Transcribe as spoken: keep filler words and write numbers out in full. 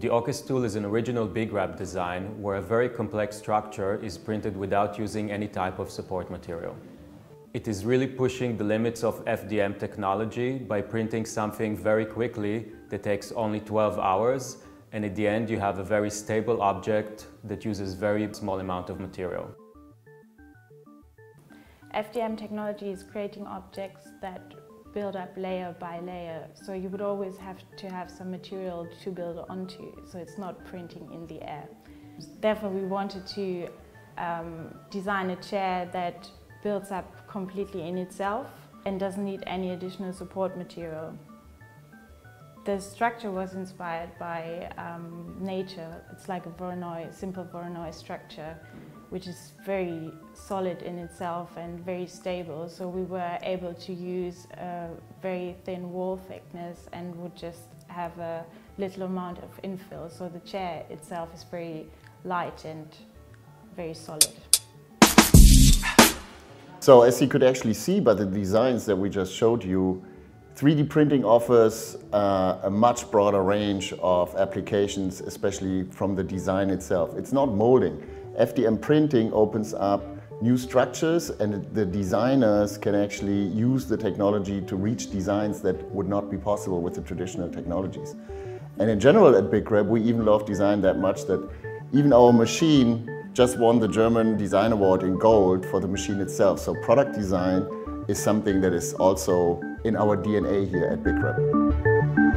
The Ocke Stool is an original BigRep design where a very complex structure is printed without using any type of support material. It is really pushing the limits of F D M technology by printing something very quickly that takes only twelve hours, and at the end you have a very stable object that uses very small amount of material. F D M technology is creating objects that build up layer by layer, so you would always have to have some material to build onto, so it's not printing in the air. Therefore, we wanted to um, design a chair that builds up completely in itself and doesn't need any additional support material. The structure was inspired by um, nature. It's like a Voronoi, simple Voronoi structure, which is very solid in itself and very stable, so we were able to use a very thin wall thickness and would just have a little amount of infill, so the chair itself is very light and very solid. So as you could actually see by the designs that we just showed you, three D printing offers uh, a much broader range of applications, especially from the design itself. It's not molding. F D M printing opens up new structures, and the designers can actually use the technology to reach designs that would not be possible with the traditional technologies. And in general at BigRep, we even love design that much that even our machine just won the German Design Award in gold for the machine itself. So product design is something that is also in our D N A here at BigRep.